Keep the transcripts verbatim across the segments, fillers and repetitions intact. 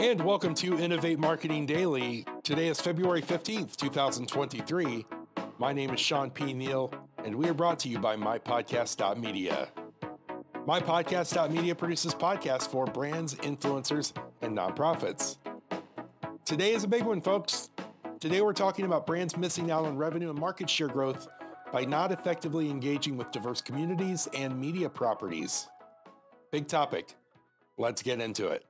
And welcome to Innovate Marketing Daily. Today is February fifteenth, two thousand twenty-three. My name is Sean P. Neal, and we are brought to you by My Podcast dot Media. My Podcast dot Media produces podcasts for brands, influencers, and nonprofits. Today is a big one, folks. Today we're talking about brands missing out on revenue and market share growth by not effectively engaging with diverse communities and media properties. Big topic. Let's get into it.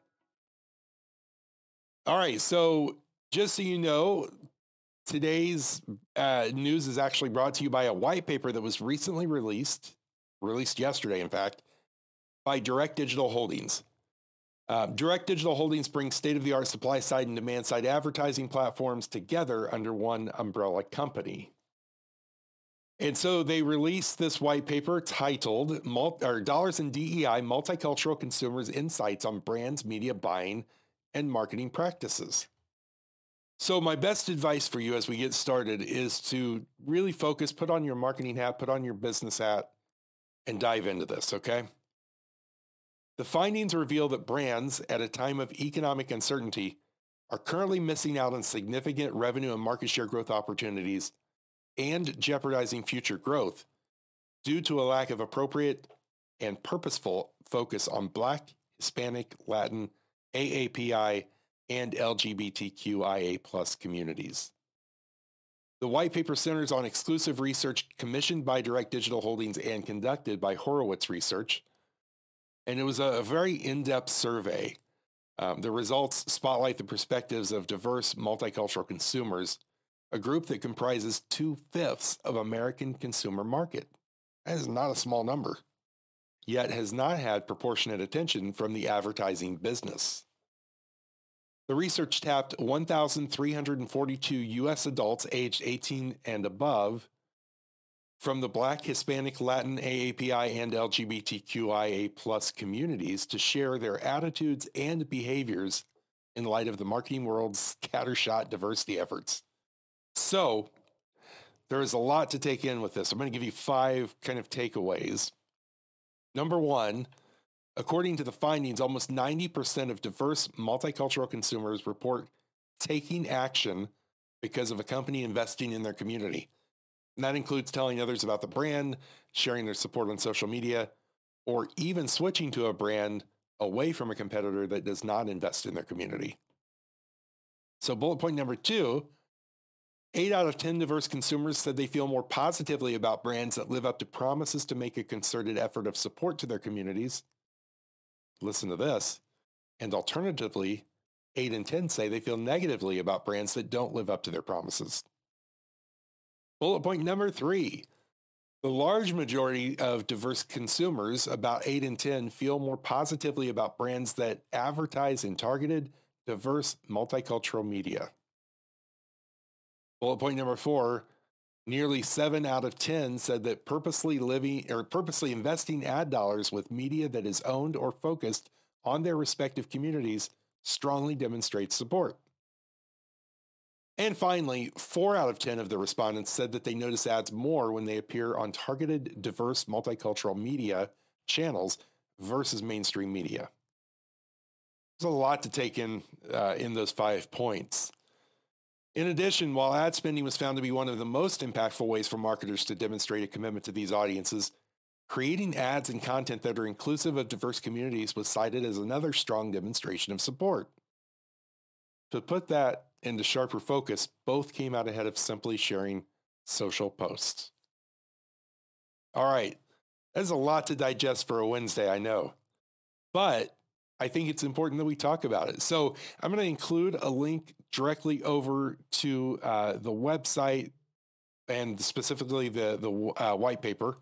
All right, so just so you know, today's uh, news is actually brought to you by a white paper that was recently released, released yesterday, in fact, by Direct Digital Holdings. Uh, Direct Digital Holdings brings state-of-the-art supply-side and demand-side advertising platforms together under one umbrella company. And so they released this white paper titled Mult- or Dollars in D E I, Multicultural Consumers' Insights on Brands, Media Buying, and Marketing Practices. So my best advice for you as we get started is to really focus, put on your marketing hat, put on your business hat, and dive into this, okay? The findings reveal that brands at a time of economic uncertainty are currently missing out on significant revenue and market share growth opportunities and jeopardizing future growth due to a lack of appropriate and purposeful focus on Black, Hispanic, Latin, A A P I, and L G B T Q I A plus communities. The white paper centers on exclusive research commissioned by Direct Digital Holdings and conducted by Horowitz Research, and it was a very in-depth survey. Um, the results spotlight the perspectives of diverse multicultural consumers, a group that comprises two-fifths of American consumer market. That is not a small number, yet has not had proportionate attention from the advertising business. The research tapped one thousand three hundred forty-two U S adults aged eighteen and above from the Black, Hispanic, Latin, A A P I, and L G B T Q I A plus communities to share their attitudes and behaviors in light of the marketing world's scattershot diversity efforts. So there is a lot to take in with this. I'm going to give you five kind of takeaways. Number one, according to the findings, almost ninety percent of diverse multicultural consumers report taking action because of a company investing in their community. And that includes telling others about the brand, sharing their support on social media, or even switching to a brand away from a competitor that does not invest in their community. So bullet point number two, eight out of ten diverse consumers said they feel more positively about brands that live up to promises to make a concerted effort of support to their communities. Listen to this. And alternatively, eight in ten say they feel negatively about brands that don't live up to their promises. Bullet point number three. The large majority of diverse consumers, about eight in ten, feel more positively about brands that advertise in targeted, diverse, multicultural media. Bullet point number four, nearly seven out of ten said that purposely living or purposely investing ad dollars with media that is owned or focused on their respective communities strongly demonstrates support. And finally, four out of ten of the respondents said that they notice ads more when they appear on targeted, diverse, multicultural media channels versus mainstream media. There's a lot to take in uh, in those five points. In addition, while ad spending was found to be one of the most impactful ways for marketers to demonstrate a commitment to these audiences, creating ads and content that are inclusive of diverse communities was cited as another strong demonstration of support. To put that into sharper focus, both came out ahead of simply sharing social posts. All right, that's a lot to digest for a Wednesday, I know, but I think it's important that we talk about it. So I'm going to include a link directly over to uh, the website and specifically the, the uh, white paper.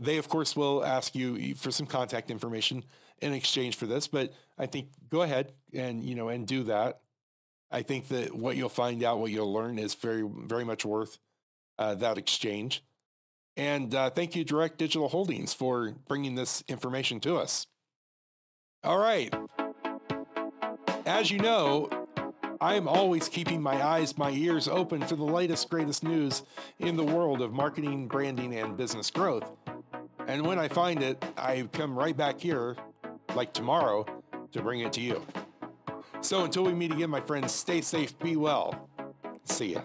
They, of course, will ask you for some contact information in exchange for this, but I think go ahead and, you know, and do that. I think that what you'll find out, what you'll learn is very, very much worth uh, that exchange. And uh, thank you, Direct Digital Holdings, for bringing this information to us. All right. As you know, I am always keeping my eyes, my ears open for the latest, greatest news in the world of marketing, branding, and business growth. And when I find it, I come right back here like tomorrow, to bring it to you. So until we meet again, my friends, stay safe, be well. See ya.